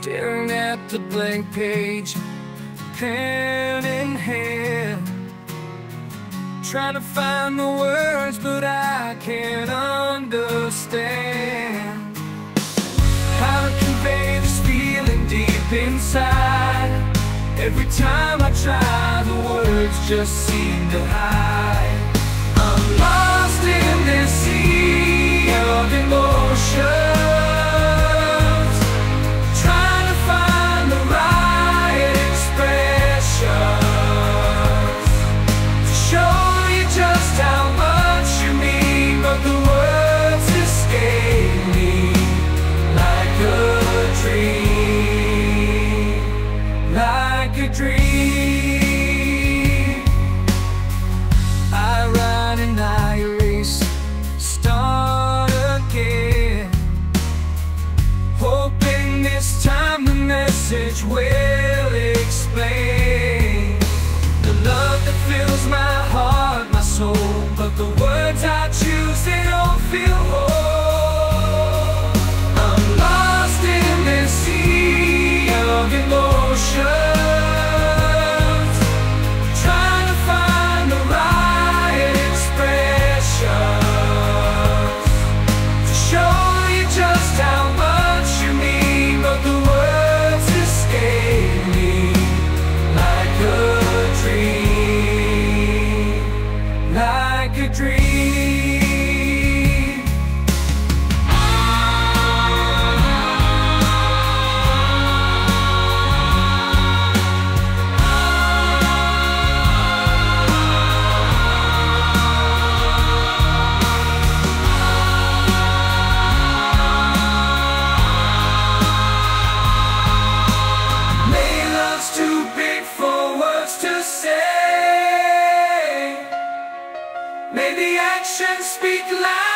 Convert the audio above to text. staring at the blank page, pen in hand, trying to find the words, but I can't understand how to convey this feeling deep inside. Every time I try, the words just seem to hide. I'm lost in this sea of emotion, will explain the love that fills my heart, my soul, but the words I choose, they don't feel whole. I'm lost in this sea of emotion. May the actions speak loud.